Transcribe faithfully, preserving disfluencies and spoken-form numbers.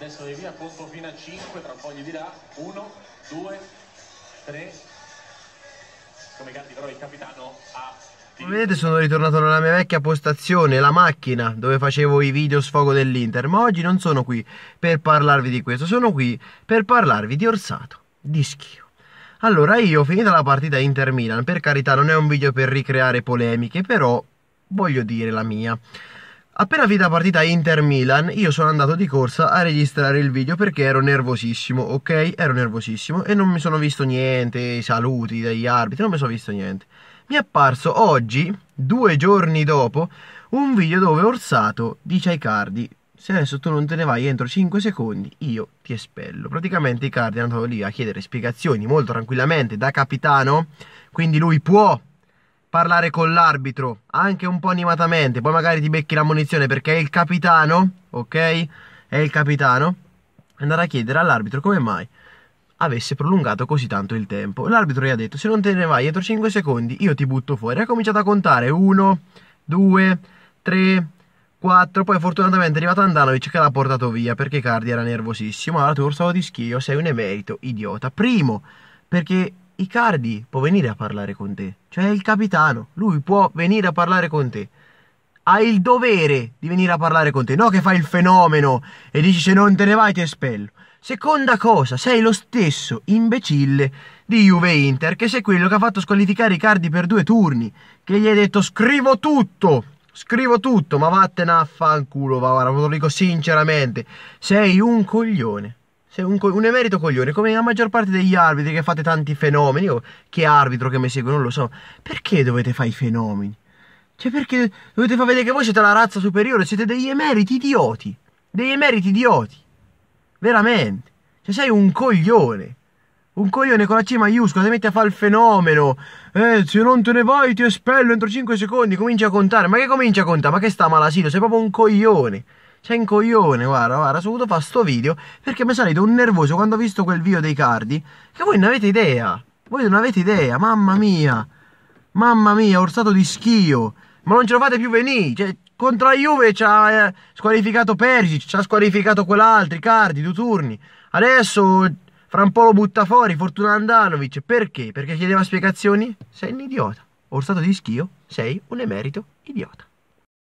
Adesso vai via, conto fino a cinque, tra un po' gli dirà uno, due, tre. Come Icardi, però il capitano ha... Come vedete sono ritornato nella mia vecchia postazione, la macchina, dove facevo i video sfogo dell'Inter. Ma oggi non sono qui per parlarvi di questo, sono qui per parlarvi di Orsato, di Schio. Allora, io ho finito la partita Inter-Milan, per carità non è un video per ricreare polemiche, però voglio dire la mia. Appena finita la partita Inter-Milan, io sono andato di corsa a registrare il video perché ero nervosissimo, ok? Ero nervosissimo e non mi sono visto niente, i saluti degli arbitri, non mi sono visto niente. Mi è apparso oggi, due giorni dopo, un video dove Orsato dice a Icardi: se adesso tu non te ne vai entro cinque secondi, io ti espello. Praticamente Icardi è andato lì a chiedere spiegazioni molto tranquillamente da capitano, quindi lui può parlare con l'arbitro anche un po' animatamente, poi magari ti becchi la ammonizione perché è il capitano, ok? È il capitano. Andare a chiedere all'arbitro come mai avesse prolungato così tanto il tempo. L'arbitro gli ha detto: se non te ne vai entro cinque secondi io ti butto fuori. Ha cominciato a contare uno, due, tre, quattro. Poi fortunatamente è arrivato Andanovic che l'ha portato via perché Icardi era nervosissimo. Allora tu, Orsato di Schio, sei un emerito idiota. Primo, perché Icardi può venire a parlare con te, cioè il capitano, lui può venire a parlare con te, ha il dovere di venire a parlare con te, no che fai il fenomeno e dici se non te ne vai ti espello. Seconda cosa, sei lo stesso imbecille di Juve Inter, che sei quello che ha fatto squalificare Icardi per due turni, che gli hai detto scrivo tutto, scrivo tutto, ma vattene a fanculo, va, guarda, lo dico sinceramente, sei un coglione. Un, co un emerito coglione, come la maggior parte degli arbitri che fate tanti fenomeni. Io che arbitro che mi segue non lo so. Perché dovete fare i fenomeni? Cioè perché dovete far vedere che voi siete la razza superiore? Siete degli emeriti idioti. Degli emeriti idioti. Veramente. Cioè sei un coglione. Un coglione con la C maiuscola. Ti metti a fare il fenomeno. Eh, se non te ne vai ti espello entro cinque secondi. Cominci a contare. Ma che cominci a contare? Ma che sta malasino? Sei proprio un coglione. C'è un coglione, guarda, guarda, ho dovuto fare sto video perché mi è salito un nervoso quando ho visto quel video dei Icardi, che voi non avete idea, voi non avete idea, mamma mia, mamma mia, Orsato di Schio, ma non ce lo fate più venire, cioè, contro la Juve ci ha eh, squalificato Persic, ci ha squalificato quell'altro, Icardi, due turni, adesso fra un po' lo butta fuori, fortuna Andanovic, perché? Perché chiedeva spiegazioni? Sei un idiota, Orsato di Schio, sei un emerito idiota.